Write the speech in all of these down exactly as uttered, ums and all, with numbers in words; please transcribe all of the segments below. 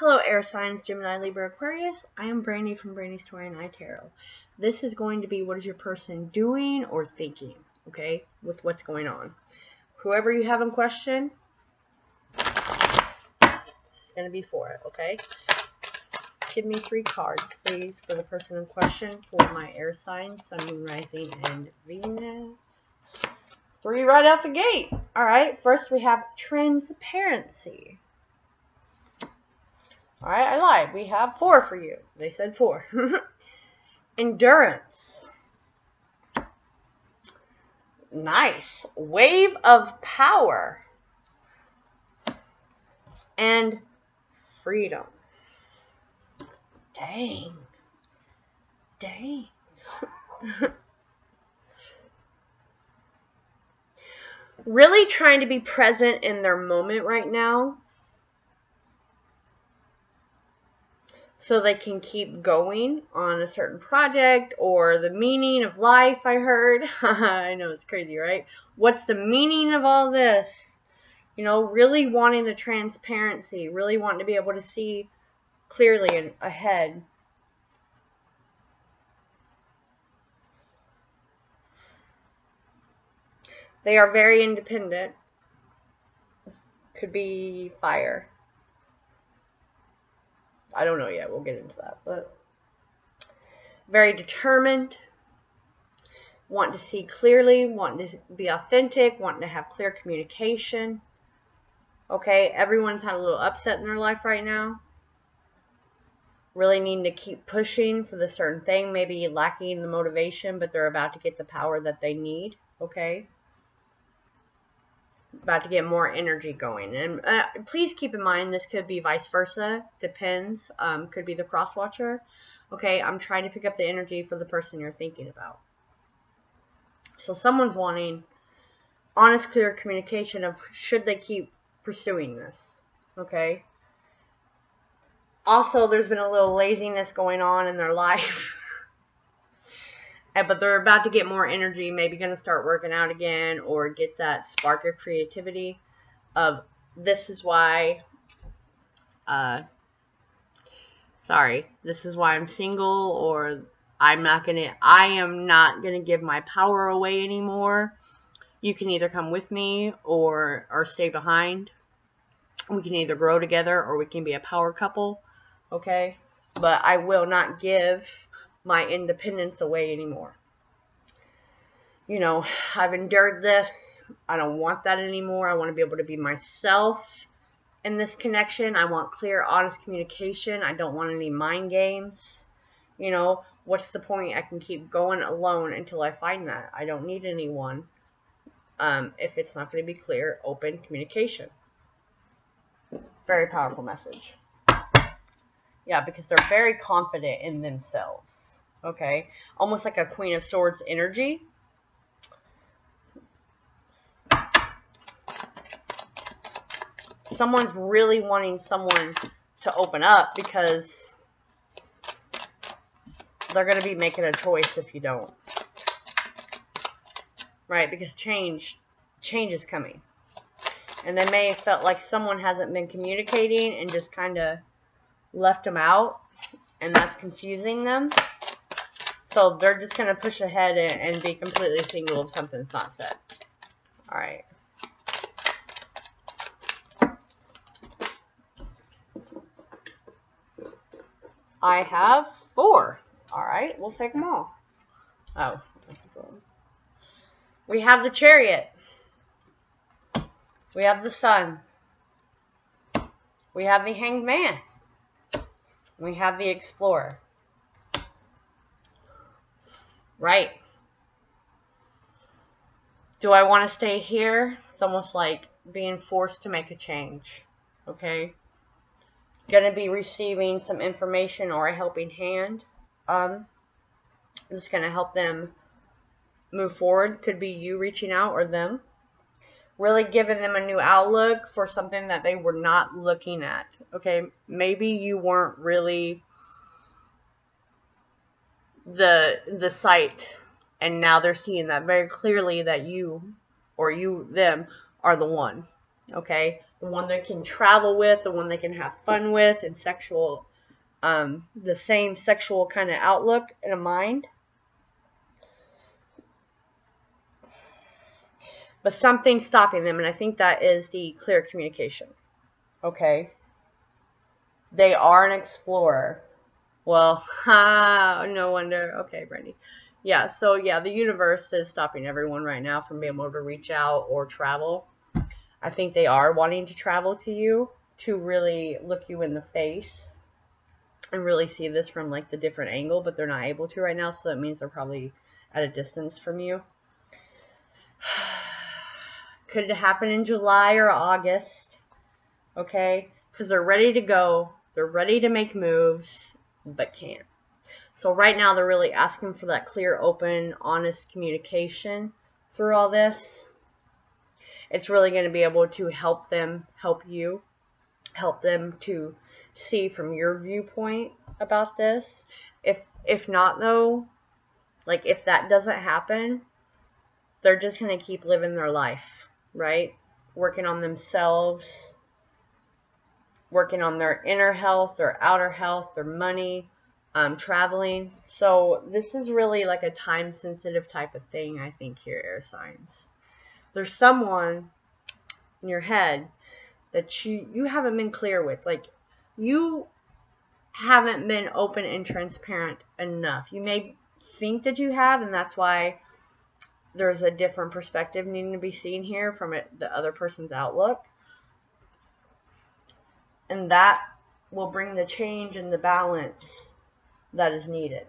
Hello air signs, Gemini, Libra, Aquarius. I am Brandy from Brandy's Tarot. This is going to be what is your person doing or thinking, okay, with what's going on. Whoever you have in question, it's going to be for it, okay? Give me three cards, please, for the person in question for my air signs, Sun, Moon, Rising, and Venus. Three right out the gate. All right, first we have transparency. All right, I lied. We have four for you. They said four. Endurance. Nice. Wave of power. And freedom. Dang. Dang. Really trying to be present in their moment right now, so they can keep going on a certain project or the meaning of life, I heard. I know it's crazy, right? What's the meaning of all this? You know, really wanting the transparency, really wanting to be able to see clearly and ahead. They are very independent. Could be fire. I don't know yet, we'll get into that, but very determined, want to see clearly, want to be authentic, want to have clear communication, okay? Everyone's had a little upset in their life right now, really needing to keep pushing for the certain thing, maybe lacking the motivation, but they're about to get the power that they need, okay? About to get more energy going, and uh, please keep in mind this could be vice versa, depends, um, could be the cross watcher. Okay, I'm trying to pick up the energy for the person you're thinking about. So someone's wanting honest, clear communication of should they keep pursuing this, okay? Also, there's been a little laziness going on in their life. But they're about to get more energy, maybe going to start working out again or get that spark of creativity of this is why, uh, sorry, this is why I'm single, or I'm not going to, I am not going to give my power away anymore. You can either come with me or, or stay behind. We can either grow together or we can be a power couple, okay? But I will not give my independence away anymore. You know, I've endured this. I don't want that anymore. I want to be able to be myself in this connection. I want clear, honest communication. I don't want any mind games. You know, what's the point? I can keep going alone until I find that. I don't need anyone um, if it's not going to be clear, open communication. Very powerful message. Yeah, because they're very confident in themselves. Okay, almost like a Queen of Swords energy. Someone's really wanting someone to open up because they're going to be making a choice if you don't. Right, because change, change is coming. And they may have felt like someone hasn't been communicating and just kind of left them out, and that's confusing them. So they're just going to push ahead and, and be completely single if something's not said. Alright. I have four. Alright, we'll take them all. Oh. We have the Chariot. We have the Sun. We have the Hanged Man. We have the Explorer. Right. Do I want to stay here? It's almost like being forced to make a change. Okay. Gonna be receiving some information or a helping hand. Um, it's gonna help them move forward. Could be you reaching out or them. Really giving them a new outlook for something that they were not looking at. Okay, maybe you weren't really the the sight, and now they're seeing that very clearly that you or you them are the one. Okay, the one they can travel with, the one they can have fun with, and sexual, um, the same sexual kind of outlook in a mind. But something's stopping them, and I think that is the clear communication. Okay. They are an explorer. Well, ha, no wonder. Okay, Brandy. Yeah, so yeah, the universe is stopping everyone right now from being able to reach out or travel. I think they are wanting to travel to you to really look you in the face and really see this from like the different angle, but they're not able to right now, so that means they're probably at a distance from you. Could it happen in July or August? Okay, because they're ready to go. They're ready to make moves, but can't. So right now they're really asking for that clear, open, honest communication through all this. It's really going to be able to help them, help you, help them to see from your viewpoint about this. If, if not though, like if that doesn't happen, they're just going to keep living their life, right? Working on themselves, working on their inner health, their outer health, their money, um, traveling. So this is really like a time sensitive type of thing, I think, here, air signs. There's someone in your head that you, you haven't been clear with. Like, you haven't been open and transparent enough. You may think that you have, and that's why there's a different perspective needing to be seen here from it, the other person's outlook. And that will bring the change and the balance that is needed.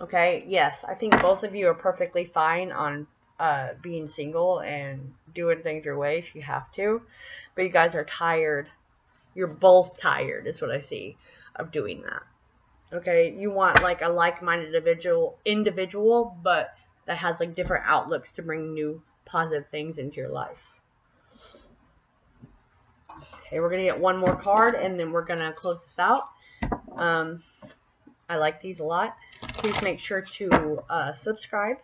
Okay, yes, I think both of you are perfectly fine on uh, being single and doing things your way if you have to. But you guys are tired. You're both tired is what I see of doing that. Okay, you want like a like-minded individual, individual, but that has like different outlooks to bring new positive things into your life. Okay, we're going to get one more card, and then we're going to close this out. Um, I like these a lot. Please make sure to uh, subscribe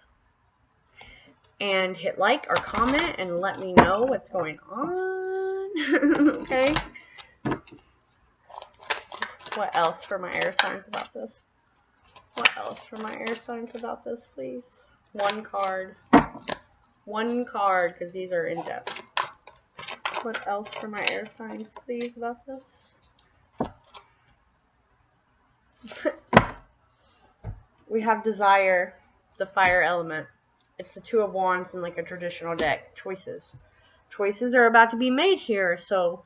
and hit like or comment and let me know what's going on. Okay. What else for my air signs about this? What else for my air signs about this, please? One card. One card, because these are in-depth. What else for my air signs, please, about this? We have desire, the fire element. It's the two of wands in like a traditional deck. Choices. Choices are about to be made here, so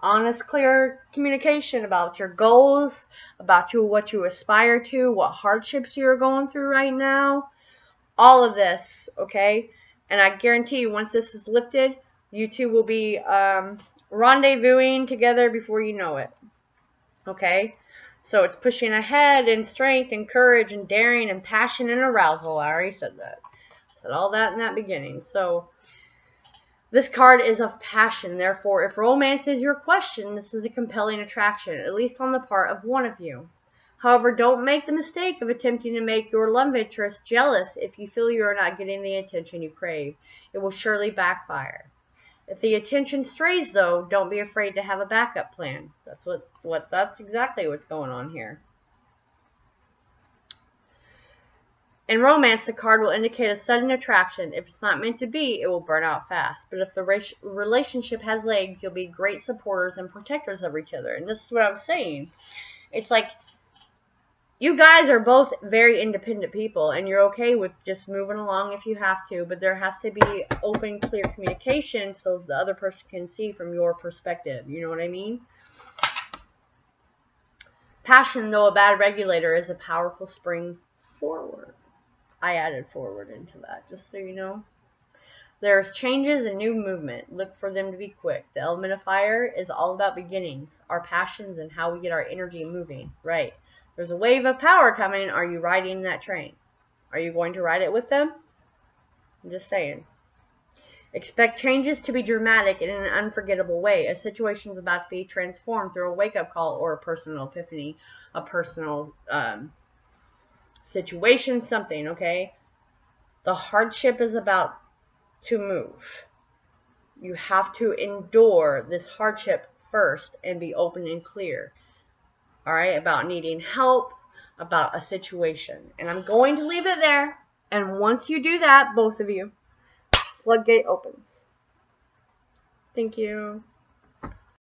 honest, clear communication about your goals, about you, what you aspire to, what hardships you're going through right now. All of this, okay? And I guarantee you, once this is lifted, you two will be um, rendezvousing together before you know it, okay? So it's pushing ahead and strength and courage and daring and passion and arousal. I already said that. I said all that in that beginning. So this card is of passion. Therefore, if romance is your question, this is a compelling attraction, at least on the part of one of you. However, don't make the mistake of attempting to make your love interest jealous if you feel you are not getting the attention you crave. It will surely backfire. If the attention strays, though, don't be afraid to have a backup plan. That's what, what that's exactly what's going on here. In romance, the card will indicate a sudden attraction. If it's not meant to be, it will burn out fast. But if the relationship has legs, you'll be great supporters and protectors of each other. And this is what I'm saying. It's like you guys are both very independent people, and you're okay with just moving along if you have to, but there has to be open, clear communication so the other person can see from your perspective. You know what I mean? Passion, though a bad regulator, is a powerful spring forward. I added forward into that, just so you know. There's changes and new movement. Look for them to be quick. The element of fire is all about beginnings, our passions, and how we get our energy moving. Right. There's a wave of power coming. Are you riding that train? Are you going to ride it with them? I'm just saying. Expect changes to be dramatic in an unforgettable way. A situation is about to be transformed through a wake-up call or a personal epiphany, a personal um, situation, something, okay? The hardship is about to move. You have to endure this hardship first and be open and clear, all right, about needing help, about a situation. And I'm going to leave it there. And once you do that, both of you, floodgate opens. Thank you.